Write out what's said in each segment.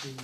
Sì.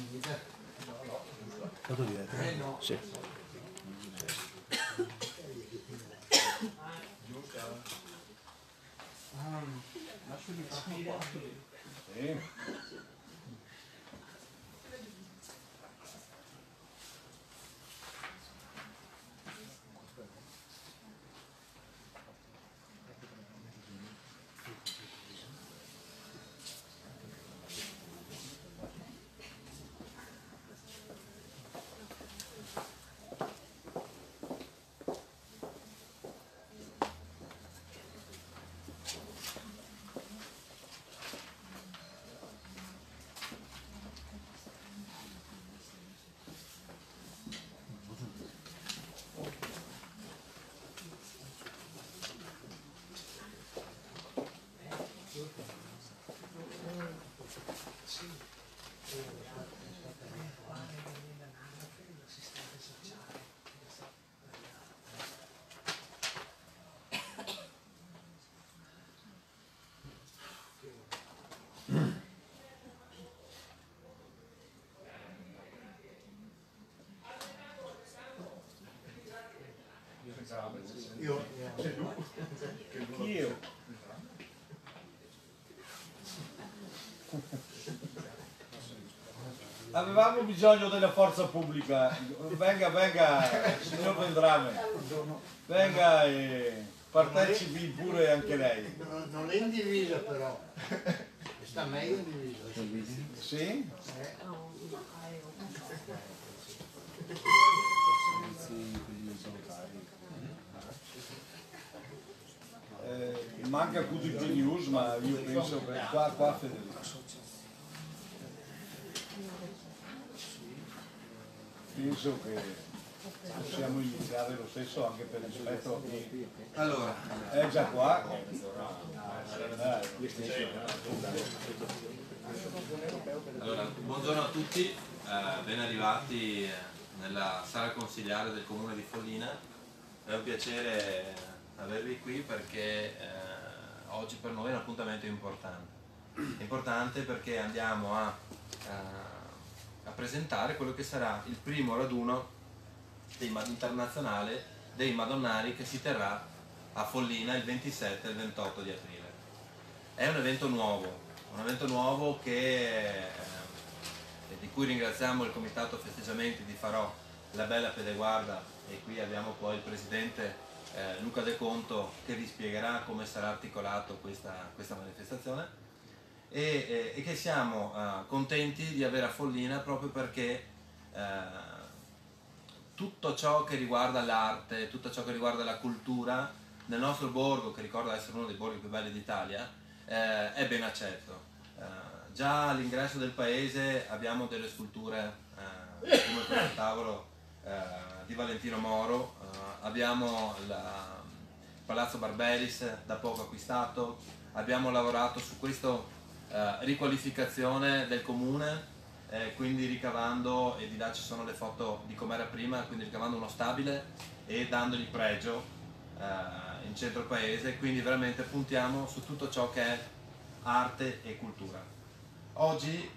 Io. Avevamo bisogno della forza pubblica. Venga, venga, signor Vendrame. Venga e partecipi pure anche lei. Non è in divisa però. Sta meglio in divisa. Sì? Manca QDP News, ma io penso che qua Federico. Penso che possiamo iniziare lo stesso anche per rispetto a chi allora è già qua. Allora, buongiorno a tutti, ben arrivati nella sala consigliare del comune di Follina. È un piacere avervi qui perché oggi per noi è un appuntamento importante. Importante perché andiamo a presentare quello che sarà il primo raduno internazionale dei Madonnari che si terrà a Follina il 27 e il 28 di aprile. È un evento nuovo di cui ringraziamo il Comitato Festeggiamenti di Farro, la Bella Pedeguarda, e qui abbiamo poi il Presidente Luca De Conto che vi spiegherà come sarà articolato questa manifestazione, e che siamo contenti di avere a Follina proprio perché tutto ciò che riguarda l'arte, tutto ciò che riguarda la cultura nel nostro borgo, che ricorda essere uno dei borghi più belli d'Italia, è ben accetto. Già all'ingresso del paese abbiamo delle sculture come questo tavolo di Valentino Moro, abbiamo il Palazzo Barberis da poco acquistato, abbiamo lavorato su questa riqualificazione del comune, quindi ricavando, e di là ci sono le foto di com'era prima, quindi ricavando uno stabile e dandogli pregio in centro paese, quindi veramente puntiamo su tutto ciò che è arte e cultura. Oggi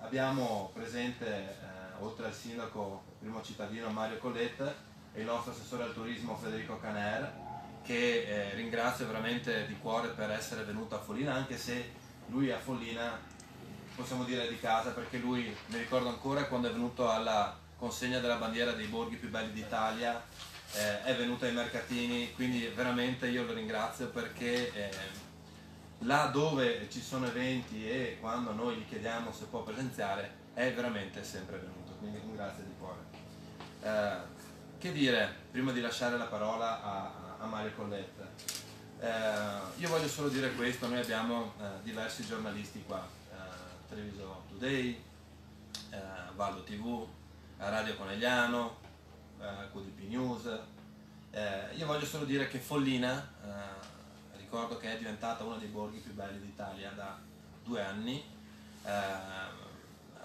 abbiamo presente oltre al sindaco primo cittadino Mario Collette e il nostro assessore al turismo Federico Caner, che ringrazio veramente di cuore per essere venuto a Follina, anche se lui a Follina possiamo dire di casa, perché lui, mi ricordo ancora quando è venuto alla consegna della bandiera dei borghi più belli d'Italia, è venuto ai mercatini, quindi veramente io lo ringrazio perché là dove ci sono eventi e quando noi gli chiediamo se può presenziare è veramente sempre venuto, quindi un grazie di cuore. Che dire, prima di lasciare la parola a Mario Collette, io voglio solo dire questo: noi abbiamo diversi giornalisti qua, Treviso Today, Valdo TV, Radio Conegliano, QDP News. Io voglio solo dire che Follina, ricordo che è diventata uno dei borghi più belli d'Italia da 2 anni.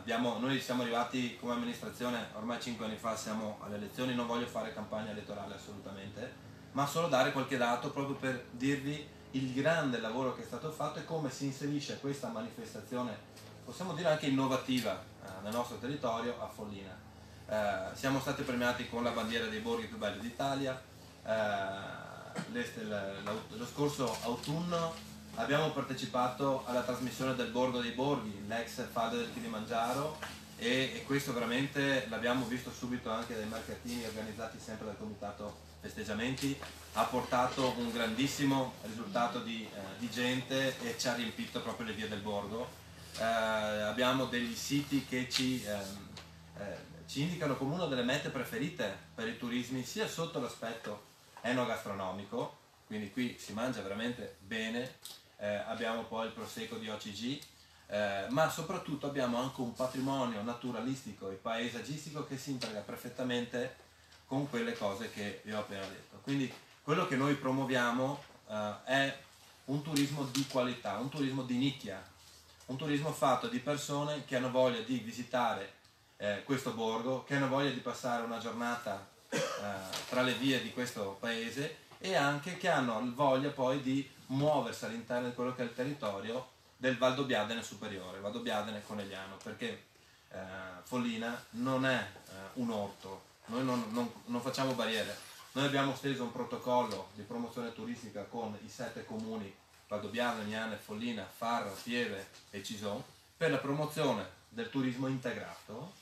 Noi siamo arrivati come amministrazione ormai 5 anni fa, siamo alle elezioni, non voglio fare campagna elettorale assolutamente, ma solo dare qualche dato proprio per dirvi il grande lavoro che è stato fatto e come si inserisce questa manifestazione possiamo dire anche innovativa nel nostro territorio, a Follina. Siamo stati premiati con la bandiera dei Borghi Più Belli d'Italia. Lo scorso autunno abbiamo partecipato alla trasmissione del Borgo dei Borghi, l'ex falda del Chidimangiaro, e questo veramente l'abbiamo visto subito anche dai mercatini organizzati sempre dal Comitato Festeggiamenti. Ha portato un grandissimo risultato di gente e ci ha riempito proprio le vie del borgo. Abbiamo degli siti che ci indicano come una delle mete preferite per i turismi, sia sotto l'aspetto enogastronomico, quindi qui si mangia veramente bene, abbiamo poi il prosecco di OCG, ma soprattutto abbiamo anche un patrimonio naturalistico e paesaggistico che si integra perfettamente con quelle cose che vi ho appena detto. Quindi quello che noi promuoviamo è un turismo di qualità, un turismo di nicchia, un turismo fatto di persone che hanno voglia di visitare questo borgo, che hanno voglia di passare una giornata tra le vie di questo paese, e anche che hanno voglia poi di muoversi all'interno di quello che è il territorio del Valdobbiadene superiore, Valdobbiadene Conegliano, perché Follina non è un orto, noi non facciamo barriere. Noi abbiamo steso un protocollo di promozione turistica con i 7 comuni, Valdobbiadene, Niane, Follina, Farra, Pieve e Cison, per la promozione del turismo integrato,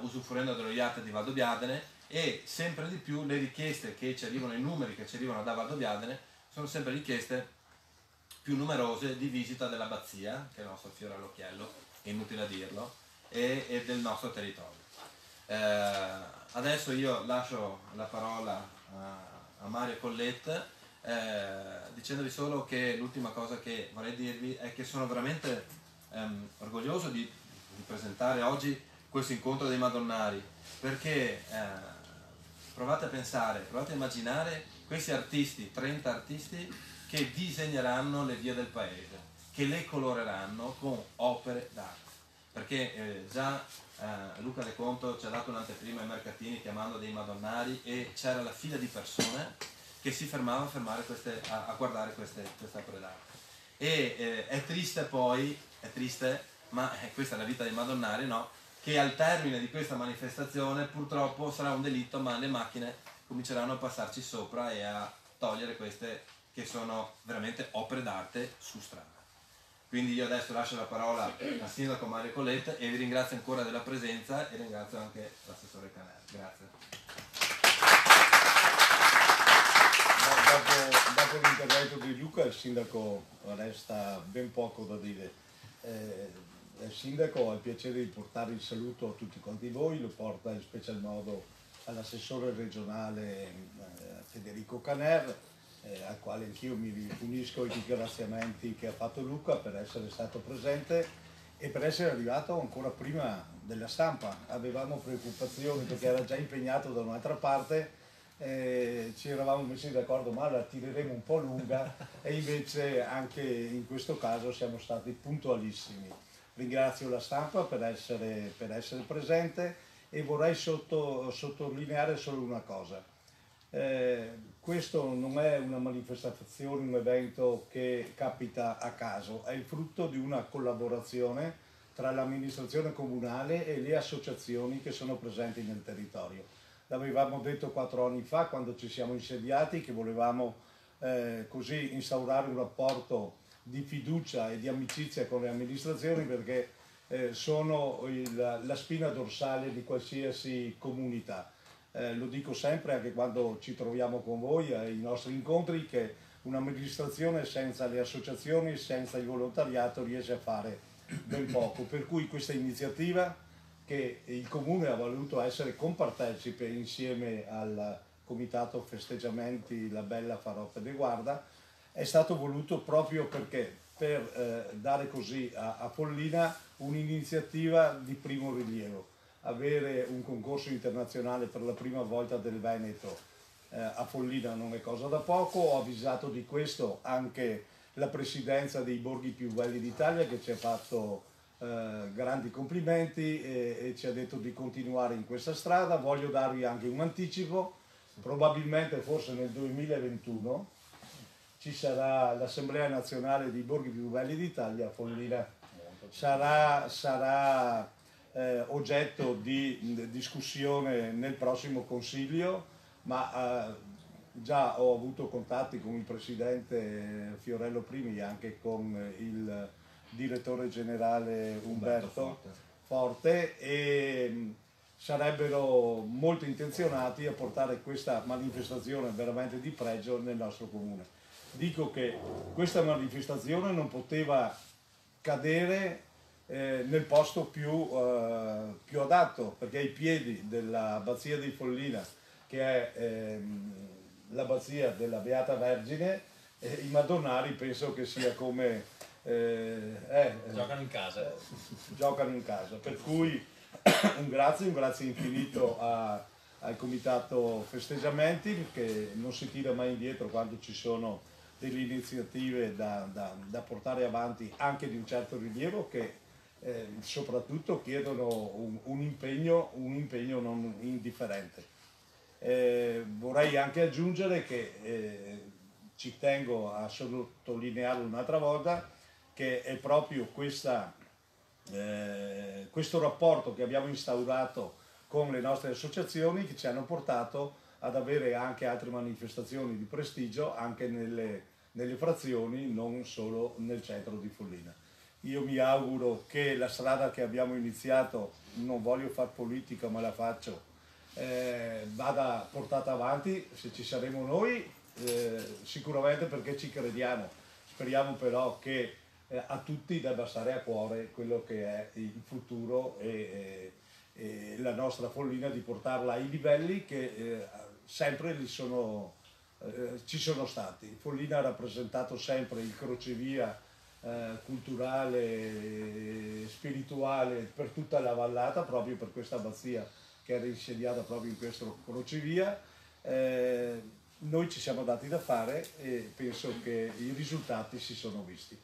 usufruendo dello IAT di Valdobbiadene, e sempre di più le richieste che ci arrivano, i numeri che ci arrivano da Valdobbiadene, sono sempre richieste più numerose di visita dell'abbazia, che è il nostro fiore all'occhiello, inutile a dirlo, e del nostro territorio. Adesso io lascio la parola a Mario Collette, dicendovi solo che l'ultima cosa che vorrei dirvi è che sono veramente orgoglioso di presentare oggi questo incontro dei Madonnari, perché provate a pensare, provate a immaginare questi artisti, 30 artisti che disegneranno le vie del paese, che le coloreranno con opere d'arte, perché già Luca De Conto ci ha dato un'anteprima ai mercatini chiamando dei Madonnari, e c'era la fila di persone che si fermava a guardare queste opere d'arte. È triste, ma questa è la vita dei Madonnari, no? Che al termine di questa manifestazione purtroppo sarà un delitto, ma le macchine cominceranno a passarci sopra e a togliere queste che sono veramente opere d'arte su strada. Quindi io adesso lascio la parola al sindaco Mario Collette e vi ringrazio ancora della presenza, e ringrazio anche l'assessore Caner. Grazie. Dopo l'intervento di Luca, il sindaco resta ben poco da dire. Il sindaco ha il piacere di portare il saluto a tutti quanti voi, lo porta in special modo all'assessore regionale Federico Caner, al quale anch'io mi unisco ai ringraziamenti che ha fatto Luca per essere stato presente e per essere arrivato ancora prima della stampa. Avevamo preoccupazioni perché era già impegnato da un'altra parte, ci eravamo messi d'accordo ma la tireremo un po' lunga, e invece anche in questo caso siamo stati puntualissimi. Ringrazio la stampa per essere presente, e vorrei sottolineare solo una cosa. Questo non è una manifestazione, un evento che capita a caso, è il frutto di una collaborazione tra l'amministrazione comunale e le associazioni che sono presenti nel territorio. L'avevamo detto 4 anni fa, quando ci siamo insediati, che volevamo così instaurare un rapporto di fiducia e di amicizia con le amministrazioni, perché sono la spina dorsale di qualsiasi comunità. Lo dico sempre anche quando ci troviamo con voi ai nostri incontri, che un'amministrazione senza le associazioni, senza il volontariato, riesce a fare ben poco, per cui questa iniziativa, che il Comune ha voluto essere compartecipe insieme al Comitato Festeggiamenti La Bella, Farò, Pedeguarda, è stato voluto proprio per dare così a Follina un'iniziativa di primo rilievo. Avere un concorso internazionale per la prima volta del Veneto a Follina non è cosa da poco. Ho avvisato di questo anche la presidenza dei Borghi Più Belli d'Italia, che ci ha fatto grandi complimenti e ci ha detto di continuare in questa strada. Voglio darvi anche un anticipo: probabilmente forse nel 2021 ci sarà l'Assemblea Nazionale dei Borghi Più Belli d'Italia a Follina. sarà oggetto di discussione nel prossimo Consiglio, ma già ho avuto contatti con il Presidente Fiorello Primi e anche con il Direttore Generale Umberto Forte, e sarebbero molto intenzionati a portare questa manifestazione veramente di pregio nel nostro Comune. Dico che questa manifestazione non poteva cadere nel posto più adatto, perché ai piedi dell'abbazia di Follina, che è l'abbazia della Beata Vergine, i Madonnari penso che sia come... giocano in casa. Giocano in casa, per cui un grazie infinito al Comitato Festeggiamenti, che non si tira mai indietro quando ci sono delle iniziative da portare avanti anche di un certo rilievo, che soprattutto chiedono un impegno non indifferente. Vorrei anche aggiungere che ci tengo a sottolineare un'altra volta che è proprio questo rapporto che abbiamo instaurato con le nostre associazioni che ci hanno portato ad avere anche altre manifestazioni di prestigio anche nelle frazioni, non solo nel centro di Follina. Io mi auguro che la strada che abbiamo iniziato, non voglio far politica ma la faccio, vada portata avanti, se ci saremo noi, sicuramente, perché ci crediamo. Speriamo però che a tutti debba stare a cuore quello che è il futuro e la nostra Follina, di portarla ai livelli che sempre ci sono stati. Follina ha rappresentato sempre il crocevia culturale e spirituale per tutta la vallata, proprio per questa abbazia che era insediata proprio in questo crocevia. Noi ci siamo dati da fare e penso che i risultati si sono visti.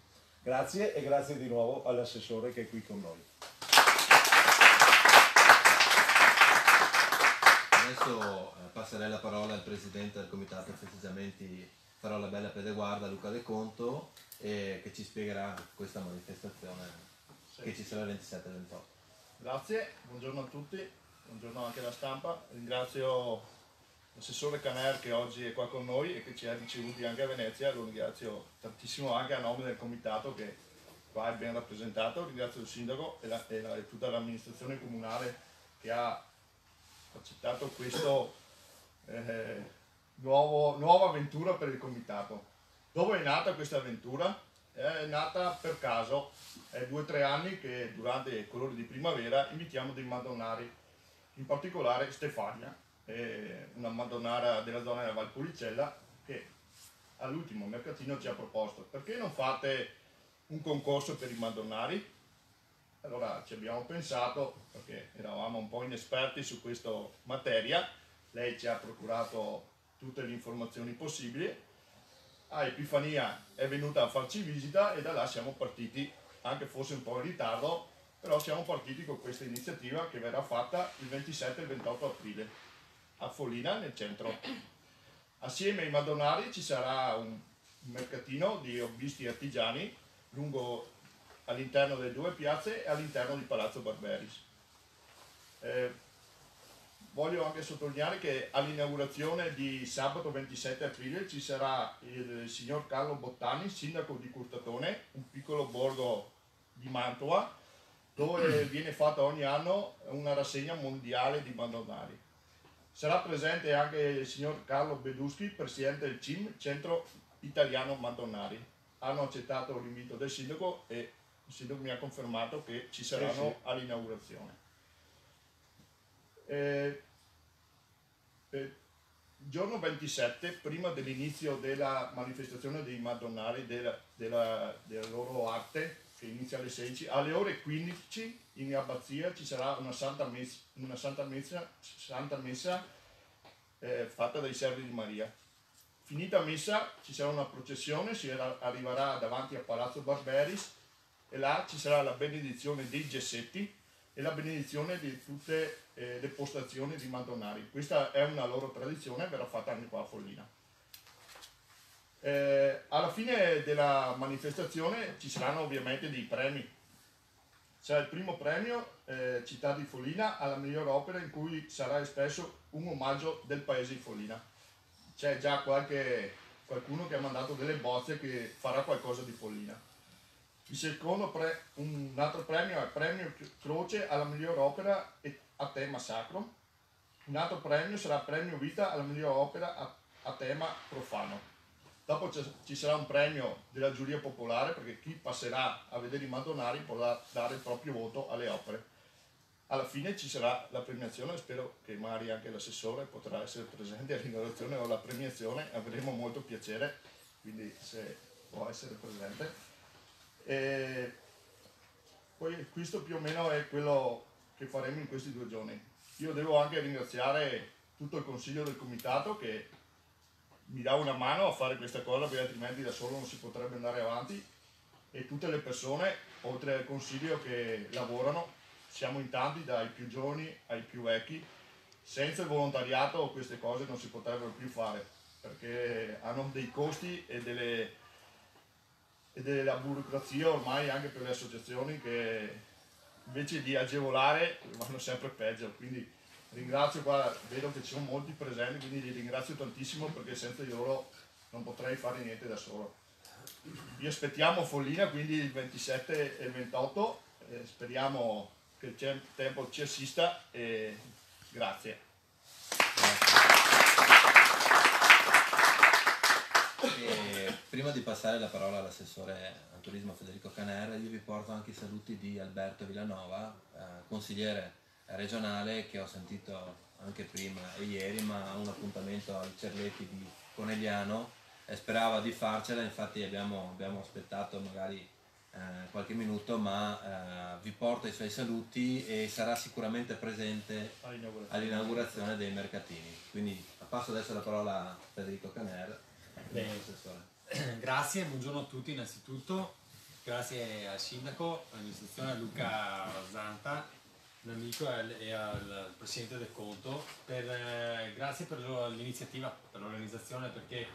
Grazie, e grazie di nuovo all'assessore che è qui con noi. Adesso passerei la parola al Presidente del Comitato Festeggiamenti Farro, Bella, Pedeguarda, Luca De Conto, che ci spiegherà questa manifestazione che ci sarà il 27 e 28. Grazie, buongiorno a tutti, buongiorno anche alla stampa. Ringrazio l'assessore Caner che oggi è qua con noi e che ci ha ricevuti anche a Venezia, lo ringrazio tantissimo anche a nome del Comitato che qua è ben rappresentato. Ringrazio il Sindaco e tutta l'amministrazione comunale che ha accettato questa nuova avventura per il Comitato. Dove è nata questa avventura? È nata per caso, è 2 o 3 anni che durante Colori di Primavera invitiamo dei Madonnari, in particolare Stefania, una Madonnara della zona della Valpolicella, che all'ultimo mercatino ci ha proposto: perché non fate un concorso per i Madonnari? Allora ci abbiamo pensato, perché eravamo un po' inesperti su questa materia, lei ci ha procurato tutte le informazioni possibili, a Epifania è venuta a farci visita e da là siamo partiti, anche forse un po' in ritardo, però siamo partiti con questa iniziativa che verrà fatta il 27 e il 28 aprile a Follina, nel centro. Assieme ai Madonnari ci sarà un mercatino di hobbisti artigiani all'interno delle 2 piazze e all'interno di Palazzo Barberis. Voglio anche sottolineare che all'inaugurazione di sabato 27 aprile ci sarà il signor Carlo Bottani, sindaco di Curtatone, un piccolo borgo di Mantova, dove viene fatta ogni anno una rassegna mondiale di Madonnari. Sarà presente anche il signor Carlo Beduschi, presidente del CIM, Centro Italiano Madonnari. Hanno accettato l'invito del sindaco e il sindaco mi ha confermato che ci saranno all'inaugurazione. Il giorno 27, prima dell'inizio della manifestazione dei Madonnari, della loro arte, che inizia alle 16, alle ore 15 in abbazia ci sarà una santa messa fatta dai servi di Maria. Finita messa ci sarà una processione, si arriverà davanti a Palazzo Barberis e là ci sarà la benedizione dei gessetti e la benedizione di tutte le postazioni di Madonnari. Questa è una loro tradizione, verrà fatta anche qua a Follina. Alla fine della manifestazione ci saranno ovviamente dei premi, Sarà il primo premio Città di Follina alla miglior opera, in cui sarà espresso un omaggio del paese di Follina. C'è già qualcuno che ha mandato delle bozze che farà qualcosa di Follina. Il secondo un altro premio è Premio Croce alla miglior opera a tema sacro. Un altro premio sarà Premio Vita alla miglior opera a tema profano. Dopo ci sarà un premio della giuria popolare, perché chi passerà a vedere i Madonnari potrà dare il proprio voto alle opere. Alla fine ci sarà la premiazione, spero che magari anche l'assessore potrà essere presente all'inaugurazione o alla premiazione, avremo molto piacere, quindi se può essere presente. E poi questo più o meno è quello che faremo in questi due giorni. Io devo anche ringraziare tutto il consiglio del comitato che mi dà una mano a fare questa cosa, perché altrimenti da solo non si potrebbe andare avanti, e tutte le persone oltre al consiglio che lavorano, siamo in tanti, dai più giovani ai più vecchi. Senza il volontariato queste cose non si potrebbero più fare, perché hanno dei costi e della burocrazia ormai anche per le associazioni, che invece di agevolare vanno sempre peggio. Quindi ringrazio, qua vedo che ci sono molti presenti, quindi li ringrazio tantissimo, perché senza di loro non potrei fare niente da solo. Vi aspettiamo Follina quindi il 27 e il 28, speriamo che il tempo ci assista e grazie. E prima di passare la parola all'assessore al turismo Federico Caner, io vi porto anche i saluti di Alberto Villanova, consigliere regionale, che ho sentito anche prima e ieri, ma ha un appuntamento al Cerletti di Conegliano e sperava di farcela, infatti abbiamo aspettato magari qualche minuto, ma vi porto i suoi saluti e sarà sicuramente presente all'inaugurazione dei mercatini. Quindi passo adesso la parola a Federico Caner. Grazie, buongiorno a tutti innanzitutto, grazie al sindaco, all'amministrazione Luca Zanta, un amico, e al presidente De Conto, grazie per l'iniziativa, per l'organizzazione, perché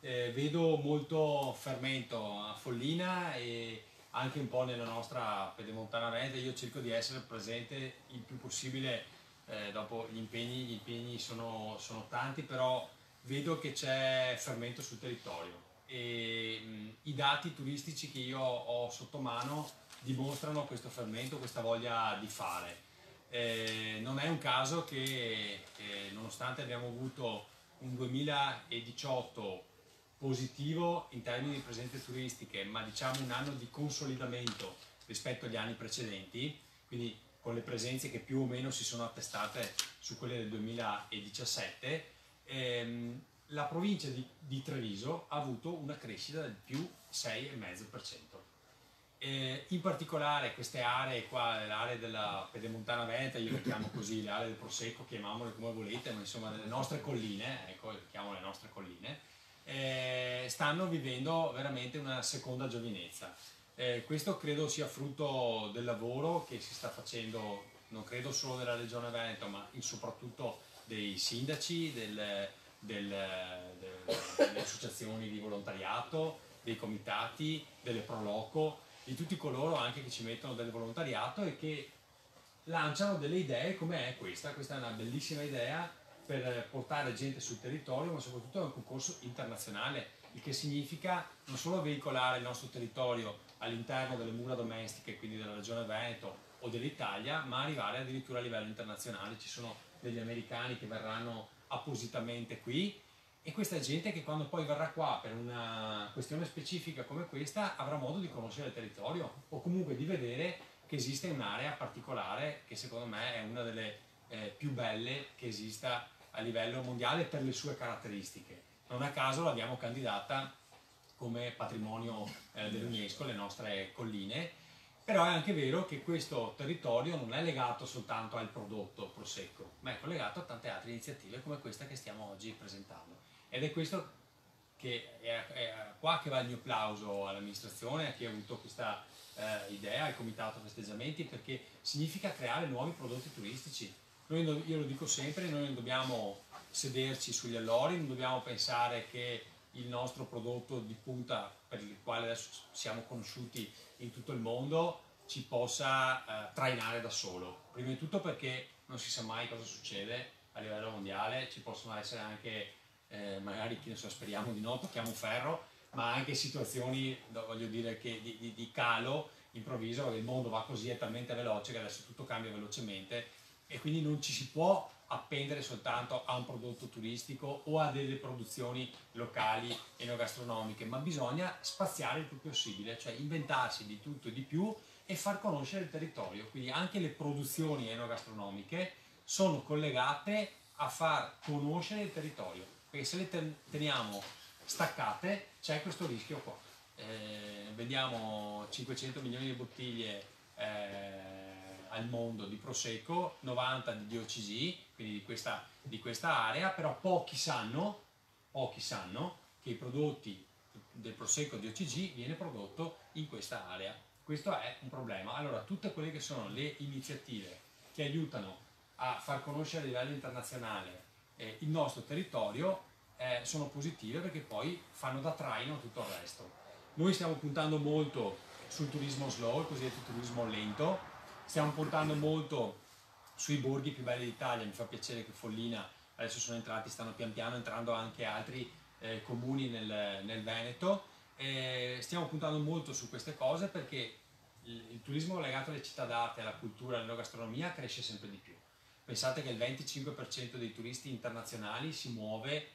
vedo molto fermento a Follina e anche un po' nella nostra pedemontana rete. Io cerco di essere presente il più possibile, dopo gli impegni sono tanti, però vedo che c'è fermento sul territorio e i dati turistici che io ho sotto mano dimostrano questo fermento, questa voglia di fare. Non è un caso che nonostante abbiamo avuto un 2018 positivo in termini di presenze turistiche, ma diciamo un anno di consolidamento rispetto agli anni precedenti, quindi con le presenze che più o meno si sono attestate su quelle del 2017, la provincia di Treviso ha avuto una crescita del più 6,5%. In particolare queste aree qua, l'area della pedemontana veneta, io le chiamo così, le aree del prosecco, chiamiamole come volete, ma insomma le nostre colline, ecco, le chiamo le nostre colline, stanno vivendo veramente una seconda giovinezza. Questo credo sia frutto del lavoro che si sta facendo, non credo solo della regione Veneto, ma soprattutto dei sindaci, delle associazioni di volontariato, dei comitati, delle proloco, di tutti coloro anche che ci mettono del volontariato e che lanciano delle idee come è questa. Questa è una bellissima idea per portare gente sul territorio, ma soprattutto è un concorso internazionale, il che significa non solo veicolare il nostro territorio all'interno delle mura domestiche, quindi della regione Veneto o dell'Italia, ma arrivare addirittura a livello internazionale. Ci sono degli americani che verranno appositamente qui, e questa è gente che quando poi verrà qua per una questione specifica come questa avrà modo di conoscere il territorio o comunque di vedere che esiste un'area particolare che secondo me è una delle più belle che esista a livello mondiale per le sue caratteristiche. Non a caso l'abbiamo candidata come patrimonio dell'UNESCO, le nostre colline, però è anche vero che questo territorio non è legato soltanto al prodotto prosecco, ma è collegato a tante altre iniziative come questa che stiamo oggi presentando. Ed è questo che è qua che va il mio plauso all'amministrazione, a chi ha avuto questa idea, al Comitato Festeggiamenti, perché significa creare nuovi prodotti turistici. Io lo dico sempre, noi non dobbiamo sederci sugli allori, non dobbiamo pensare che il nostro prodotto di punta, per il quale adesso siamo conosciuti in tutto il mondo, ci possa trainare da solo. Prima di tutto perché non si sa mai cosa succede a livello mondiale, ci possono essere anche, magari, che ne so, speriamo di no, tocchiamo un ferro, ma anche situazioni, voglio dire, che di calo improvviso, il mondo va così, è talmente veloce che adesso tutto cambia velocemente e quindi non ci si può appendere soltanto a un prodotto turistico o a delle produzioni locali enogastronomiche, ma bisogna spaziare il più possibile, cioè inventarsi di tutto e di più e far conoscere il territorio. Quindi anche le produzioni enogastronomiche sono collegate a far conoscere il territorio, perché se le teniamo staccate c'è questo rischio qua. Vendiamo 500 milioni di bottiglie al mondo di prosecco, 90 di OCG, quindi di questa area, però pochi sanno che i prodotti del prosecco di OCG viene prodotto in questa area. Questo è un problema. Allora, tutte quelle che sono le iniziative che aiutano a far conoscere a livello internazionale il nostro territorio sono positive, perché poi fanno da traino a tutto il resto. Noi stiamo puntando molto sul turismo slow, il cosiddetto turismo lento. Stiamo puntando molto sui borghi più belli d'Italia. Mi fa piacere che Follina adesso sono entrati, stanno pian piano entrando anche altri comuni nel Veneto. Stiamo puntando molto su queste cose perché il turismo legato alle città d'arte, alla cultura, all'enogastronomia cresce sempre di più. Pensate che il 25% dei turisti internazionali si muove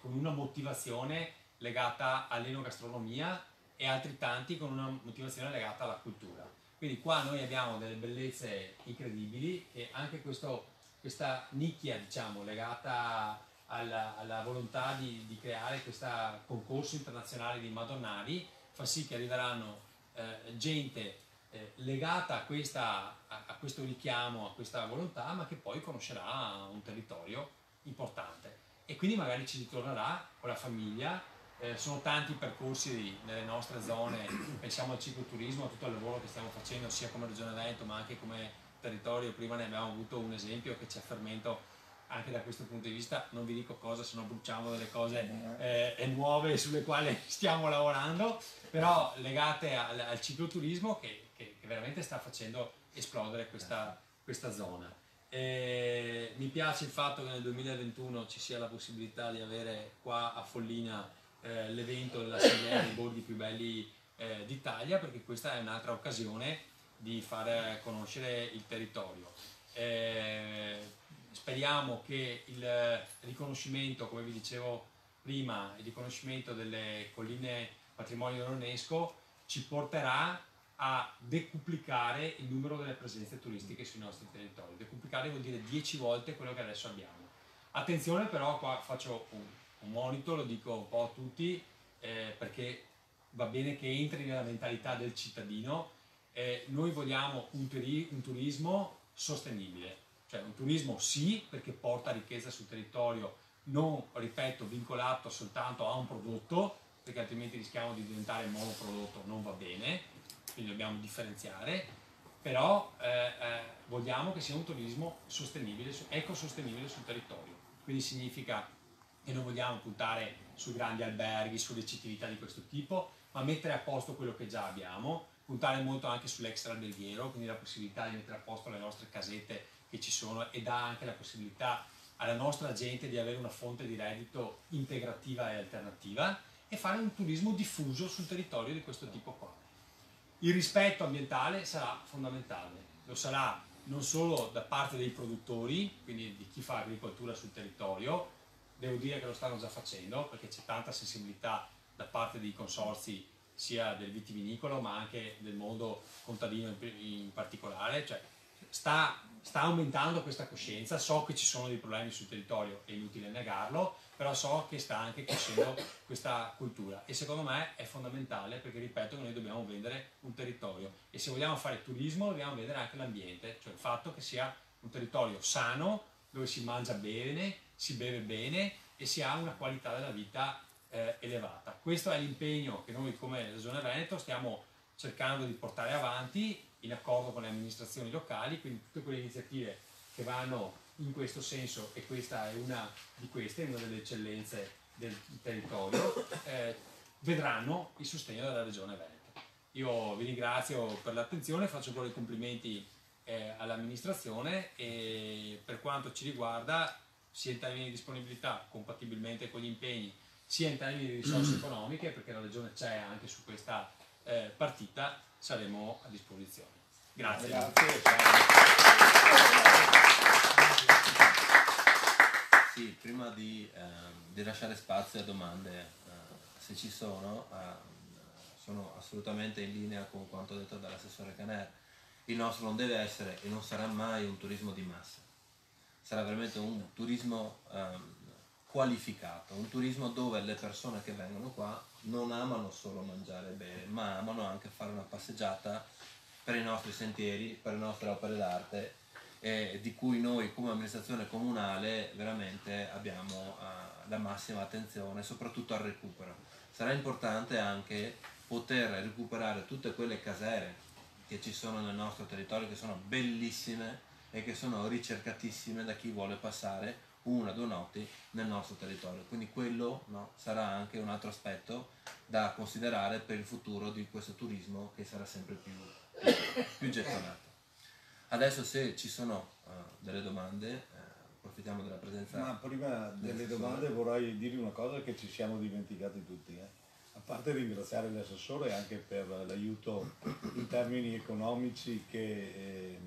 con una motivazione legata all'enogastronomia e altri tanti con una motivazione legata alla cultura. Quindi qua noi abbiamo delle bellezze incredibili e anche questa nicchia, diciamo, legata alla volontà di creare questo concorso internazionale di Madonnari fa sì che arriveranno gente legata a questo richiamo, a questa volontà, ma che poi conoscerà un territorio importante e quindi magari ci ritornerà con la famiglia. Sono tanti i percorsi nelle nostre zone, pensiamo al cicloturismo, a tutto il lavoro che stiamo facendo sia come Regione Veneto ma anche come territorio. Prima ne abbiamo avuto un esempio che ci affermento anche da questo punto di vista, non vi dico cosa, se no bruciamo delle cose nuove sulle quali stiamo lavorando, però legate al cicloturismo che veramente sta facendo esplodere questa zona. Mi piace il fatto che nel 2021 ci sia la possibilità di avere qua a Follina l'evento dell'assemblea dei borghi più belli d'Italia, perché questa è un'altra occasione di far conoscere il territorio. Speriamo che il riconoscimento, come vi dicevo prima, il riconoscimento delle colline patrimonio dell'UNESCO ci porterà a decuplicare il numero delle presenze turistiche sui nostri territori. Decuplicare vuol dire 10 volte quello che adesso abbiamo. Attenzione però, qua faccio un monito, lo dico un po' a tutti, perché va bene che entri nella mentalità del cittadino. Noi vogliamo un turismo sostenibile, cioè un turismo sì, perché porta ricchezza sul territorio, non, ripeto, vincolato soltanto a un prodotto, perché altrimenti rischiamo di diventare monoprodotto, non va bene, quindi dobbiamo differenziare, però vogliamo che sia un turismo sostenibile, ecosostenibile sul territorio, quindi significa e non vogliamo puntare su grandi alberghi, su ricettività di questo tipo, ma mettere a posto quello che già abbiamo, puntare molto anche sull'extra alberghiero, quindi la possibilità di mettere a posto le nostre casette che ci sono e dà anche la possibilità alla nostra gente di avere una fonte di reddito integrativa e alternativa e fare un turismo diffuso sul territorio di questo tipo qua. Il rispetto ambientale sarà fondamentale, lo sarà non solo da parte dei produttori, quindi di chi fa agricoltura sul territorio. Devo dire che lo stanno già facendo, perché c'è tanta sensibilità da parte dei consorzi sia del vitivinicolo ma anche del mondo contadino in particolare, cioè sta aumentando questa coscienza. So che ci sono dei problemi sul territorio, è inutile negarlo, però so che sta anche crescendo questa cultura e secondo me è fondamentale, perché ripeto che noi dobbiamo vendere un territorio e se vogliamo fare turismo dobbiamo vedere anche l'ambiente, cioè il fatto che sia un territorio sano, dove si mangia bene, si beve bene e si ha una qualità della vita elevata. Questo è l'impegno che noi come Regione Veneto stiamo cercando di portare avanti in accordo con le amministrazioni locali, quindi tutte quelle iniziative che vanno in questo senso, e questa è una di queste, una delle eccellenze del territorio, vedranno il sostegno della Regione Veneto. Io vi ringrazio per l'attenzione, faccio pure i complimenti all'amministrazione e per quanto ci riguarda, sia in termini di disponibilità compatibilmente con gli impegni, sia in termini di risorse economiche, perché la Regione c'è anche su questa partita, saremo a disposizione. Grazie. Sì, prima di lasciare spazio a domande, se ci sono, sono assolutamente in linea con quanto detto dall'assessore Caner. Il nostro non deve essere e non sarà mai un turismo di massa, sarà veramente un turismo qualificato, un turismo dove le persone che vengono qua non amano solo mangiare bene, ma amano anche fare una passeggiata per i nostri sentieri, per le nostre opere d'arte, di cui noi come amministrazione comunale veramente abbiamo la massima attenzione, soprattutto al recupero. Sarà importante anche poter recuperare tutte quelle casere che ci sono nel nostro territorio, che sono bellissime e che sono ricercatissime da chi vuole passare una o due notti nel nostro territorio. Quindi quello, no, sarà anche un altro aspetto da considerare per il futuro di questo turismo, che sarà sempre più gettonato. Adesso, se ci sono delle domande, approfittiamo della presenza. Ma prima delle domande vorrei dire una cosa che ci siamo dimenticati tutti. A parte ringraziare l'assessore anche per l'aiuto in termini economici che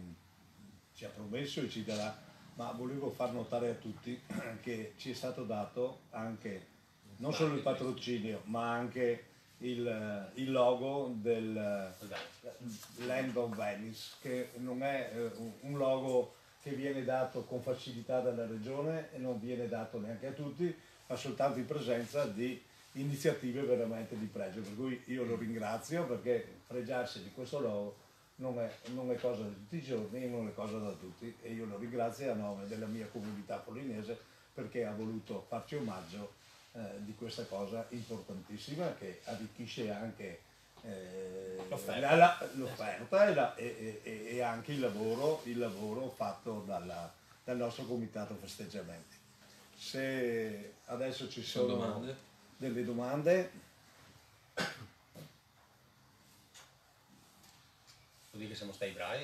ci ha promesso e ci darà, ma volevo far notare a tutti che ci è stato dato anche non solo il patrocinio, ma anche il logo del Land of Venice, che non è un logo che viene dato con facilità dalla Regione e non viene dato neanche a tutti, ma soltanto in presenza di iniziative veramente di pregio, per cui io lo ringrazio, perché fregiarsi di questo logo non è cosa di tutti i giorni, non è cosa da tutti, e io lo ringrazio a nome della mia comunità pollinese, perché ha voluto farci omaggio di questa cosa importantissima che arricchisce anche l'offerta e anche il lavoro fatto dal nostro Comitato Festeggiamenti. Se adesso ci sono delle domande... Che siamo stati bravi.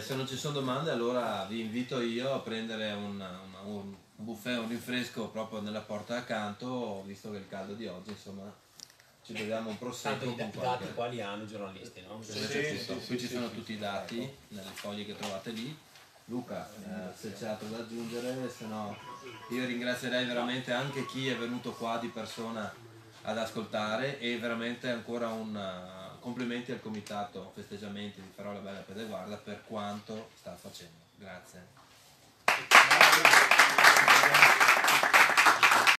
Se non ci sono domande, allora vi invito io a prendere un buffet, un rinfresco proprio nella porta accanto, visto che il caldo di oggi, insomma, ci beviamo un prosecco. Tanto i dati quali hanno i giornalisti, no? Qui ci sono tutti i dati, ecco, nelle foglie che trovate lì. Luca, se c'è altro da aggiungere, se no io ringrazierei veramente anche chi è venuto qua di persona ad ascoltare, e veramente ancora un complimenti al Comitato Festeggiamenti di Farro, Bella e Pedeguarda per quanto sta facendo. Grazie.